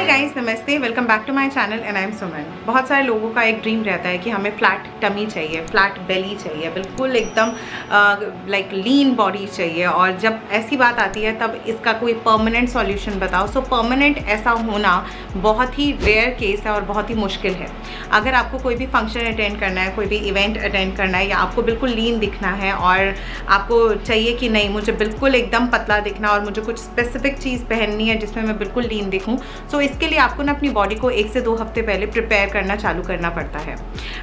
हाय guys नमस्ते, welcome back to my channel and I am Suman. बहुत सारे लोगों का एक ड्रीम रहता है कि हमें फ्लैट टमी चाहिए, फ्लैट बेली चाहिए, बिल्कुल एकदम लाइक लीन बॉडी चाहिए। और जब ऐसी बात आती है तब इसका कोई परमानेंट सॉल्यूशन बताओ। सो परमानेंट ऐसा होना बहुत ही रेयर केस है और बहुत ही मुश्किल है। अगर आपको कोई भी फंक्शन अटेंड करना है, कोई भी इवेंट अटेंड करना है, या आपको बिल्कुल लीन दिखना है और आपको चाहिए कि नहीं मुझे बिल्कुल एकदम पतला दिखना और मुझे कुछ स्पेसिफिक चीज़ पहननी है जिसमें मैं बिल्कुल लीन दिखूँ, तो इसके लिए आपको ना अपनी बॉडी को 1 से 2 हफ्ते पहले प्रिपेयर करना चालू करना पड़ता है।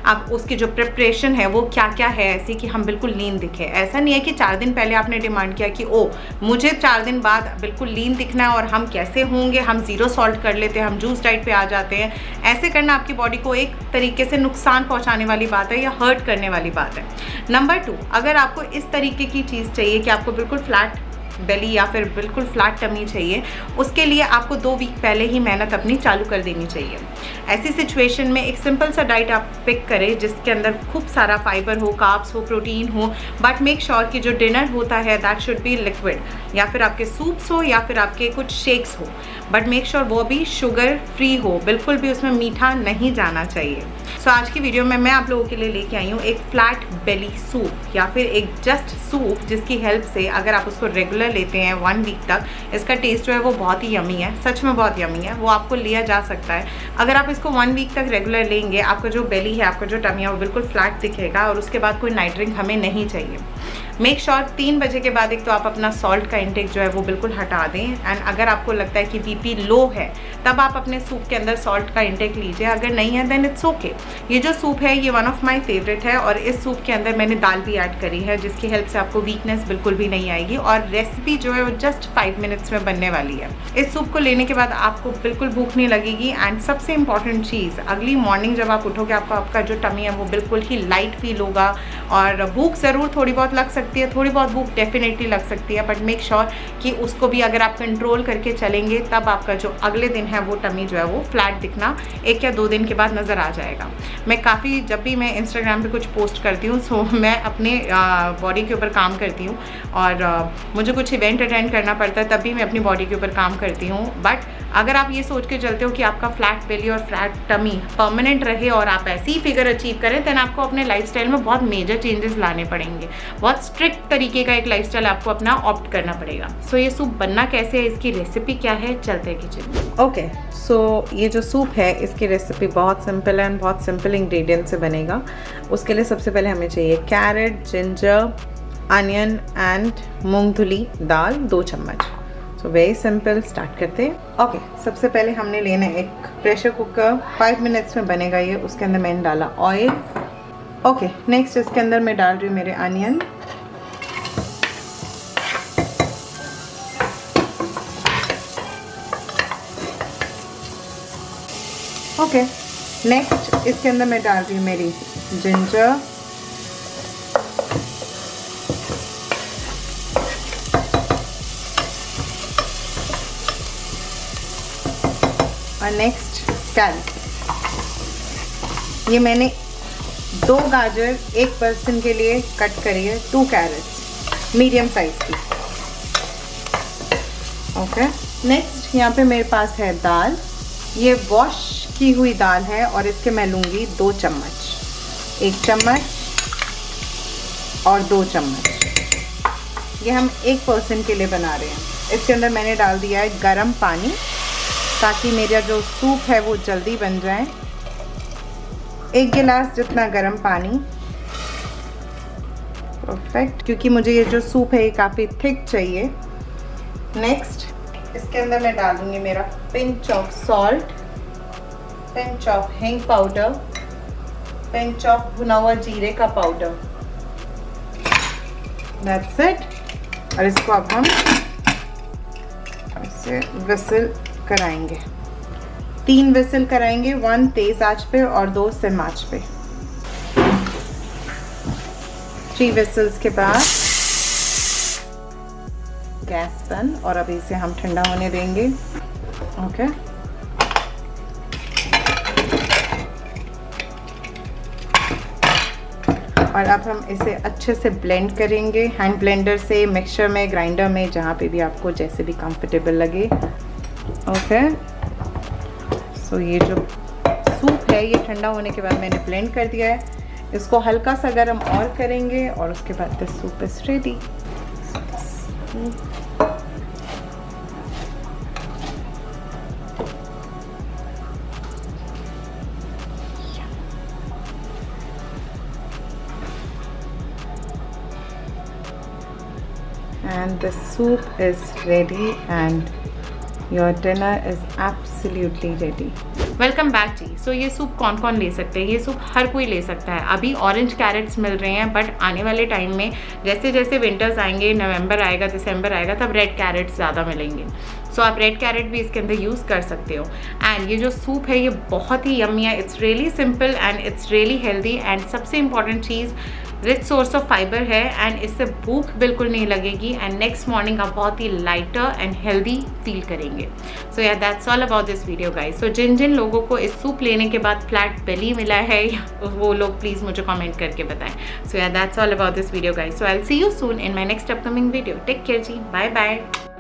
आप उसकी जो प्रिपरेशन है वो क्या क्या है ऐसी कि हम बिल्कुल लीन दिखे। ऐसा नहीं है कि 4 दिन पहले आपने डिमांड किया कि ओ मुझे 4 दिन बाद बिल्कुल लीन दिखना है और हम कैसे होंगे, हम जीरो सॉल्ट कर लेते हैं, हम जूस डाइट पे आ जाते हैं। ऐसे करना आपकी बॉडी को एक तरीके से नुकसान पहुँचाने वाली बात है या हर्ट करने वाली बात है। नंबर 2, अगर आपको इस तरीके की चीज़ चाहिए कि आपको बिल्कुल फ्लैट बेली या फिर बिल्कुल फ्लैट टमी चाहिए, उसके लिए आपको 2 वीक पहले ही मेहनत अपनी चालू कर देनी चाहिए। ऐसी सिचुएशन में एक सिंपल सा डाइट आप पिक करें जिसके अंदर खूब सारा फाइबर हो, कार्ब्स हो, प्रोटीन हो, बट मेक श्योर कि जो डिनर होता है दैट शुड बी लिक्विड, या फिर आपके सूप्स हो या फिर आपके कुछ शेक्स हो, बट मेक श्योर वो भी शुगर फ्री हो, बिल्कुल भी उसमें मीठा नहीं जाना चाहिए। सो आज की वीडियो में मैं आप लोगों के लिए लेके आई हूँ एक फ्लैट बेली सूप या फिर एक जस्ट सूप, जिसकी हेल्प से अगर आप उसको रेगुलर लेते हैं 1 वीक तक, इसका टेस्ट जो है वो बहुत ही यमी है, सच में बहुत यमी है। वो आपको लिया जा सकता है। अगर आप इसको 1 वीक तक रेगुलर लेंगे, आपका जो बेली है, आपका जो टमी है वो बिल्कुल फ्लैट दिखेगा। और उसके बाद कोई नाइट ड्रिंक हमें नहीं चाहिए। मेक श्योर 3 बजे के बाद एक तो आप अपना सॉल्ट का इंटेक जो है वो बिल्कुल हटा दें। एंड अगर आपको लगता है कि बीपी लो है तब आप अपने सूप के अंदर सॉल्ट का इंटेक लीजिए, अगर नहीं है देन इट्स ओके। ये जो सूप है ये वन ऑफ माय फेवरेट है और इस सूप के अंदर मैंने दाल भी ऐड करी है जिसकी हेल्प से आपको वीकनेस बिल्कुल भी नहीं आएगी। और रेसिपी जो है वो जस्ट 5 मिनट्स में बनने वाली है। इस सूप को लेने के बाद आपको बिल्कुल भूख नहीं लगेगी। एंड सबसे इम्पॉर्टेंट चीज़, अगली मॉर्निंग जब आप उठोगे आपका जो टमी है वो बिल्कुल ही लाइट फील होगा। और भूख ज़रूर थोड़ी बहुत लग सकती है, थोड़ी बहुत भूख डेफिनेटली लग सकती है, बट मेक श्योर कि उसको भी अगर आप कंट्रोल करके चलेंगे तब आपका जो अगले दिन है वो टमी जो है वो फ्लैट दिखना 1 या 2 दिन के बाद नज़र आ जाएगा। मैं काफ़ी, जब भी मैं इंस्टाग्राम पे कुछ पोस्ट करती हूँ सो मैं अपने बॉडी के ऊपर काम करती हूँ। और मुझे कुछ इवेंट अटेंड करना पड़ता है तब भी मैं अपनी बॉडी के ऊपर काम करती हूँ। बट अगर आप ये सोच के चलते हो कि आपका फ्लैट बेली और फ्लैट टमी परमानेंट रहे और आप ऐसी ही फिगर अचीव करें, दैन आपको अपने लाइफस्टाइल में बहुत मेजर चेंजेस लाने पड़ेंगे। बहुत स्ट्रिक्ट तरीके का एक लाइफस्टाइल आपको अपना ऑप्ट करना पड़ेगा। सो ये सूप बनना कैसे है, इसकी रेसिपी क्या है, चलते हैं किचन। ओके, सो ये जो सूप है इसकी रेसिपी बहुत सिंपल है एंड बहुत सिंपल इंग्रेडिएंट से बनेगा। उसके लिए सबसे पहले हमें चाहिए कैरेट, जिंजर, अनियन एंड मूंगफली दाल 2 चम्मच। सो वेरी सिंपल, स्टार्ट करते हैं। ओके, सबसे पहले हमने लेना है एक प्रेशर कुकर, 5 मिनट्स में बनेगा ये। उसके अंदर मैंने डाला ऑयल। ओके, नेक्स्ट इसके अंदर मैं डाल रही हूँ मेरे अनियन। ओके, नेक्स्ट इसके अंदर मैं डाल रही हूँ मेरी जिंजर। नेक्स्ट कैरेट, ये मैंने 2 गाजर 1 पर्सन के लिए कट करी है, 2 कैरेट्स मीडियम साइज की। ओके, नेक्स्ट यहाँ पे मेरे पास है दाल, ये वॉश की हुई दाल है और इसके मैं लूँगी 2 चम्मच, 1 चम्मच और 2 चम्मच। ये हम 1 पर्सन के लिए बना रहे हैं। इसके अंदर मैंने डाल दिया है गर्म पानी ताकि मेरा जो सूप है वो जल्दी बन जाए। 1 गिलास जितना गर्म पानी, परफेक्ट, क्योंकि मुझे ये जो सूप है ये काफ़ी थिक चाहिए। नेक्स्ट इसके अंदर मैं डालूंगी मेरा pinch of salt, pinch of हिंग पाउडर, पिंच ऑफ भुना हुआ जीरे का पाउडर। That's it. और इसको अब हम ऐसे विसल कराएंगे, 3 विसल कराएंगे, 1 तेज आंच पे और 2 सिम आंच पे। 3 विसल्स के बाद गैस बंद, और अब इसे हम ठंडा होने देंगे। ओके, और अब हम इसे अच्छे से ब्लेंड करेंगे, हैंड ब्लेंडर से, मिक्सर में, ग्राइंडर में, जहाँ पे भी आपको जैसे भी कंफर्टेबल लगे। ओके, सो ये जो सूप है ये ठंडा होने के बाद मैंने ब्लेंड कर दिया है। इसको हल्का सा गर्म और करेंगे और उसके बाद this soup is ready. And the soup is ready and your dinner is absolutely ready. Welcome back जी। So ये सूप कौन कौन ले सकते हैं? ये सूप हर कोई ले सकता है। अभी ऑरेंज कैरेट्स मिल रहे हैं बट आने वाले टाइम में जैसे जैसे विंटर्स आएंगे, नवंबर आएगा, दिसंबर आएगा, तब रेड कैरेट्स ज़्यादा मिलेंगे। सो आप रेड कैरेट भी इसके अंदर यूज़ कर सकते हो। एंड ये जो सूप है ये बहुत ही यम्मी है। It's really simple and it's really healthy and सबसे इंपॉर्टेंट चीज़ रिच सोर्स ऑफ फाइबर है एंड इससे भूख बिल्कुल नहीं लगेगी एंड नेक्स्ट मॉर्निंग आप बहुत ही लाइटर एंड हेल्दी फील करेंगे। So yeah that's all about this video guys. So जिन जिन लोगों को इस सूप लेने के बाद फ्लैट बेली मिला है वो लोग प्लीज़ मुझे कॉमेंट करके बताएं। So yeah that's all about this video guys. So I will see you soon in my next upcoming video. Take care जी, बाय बाय।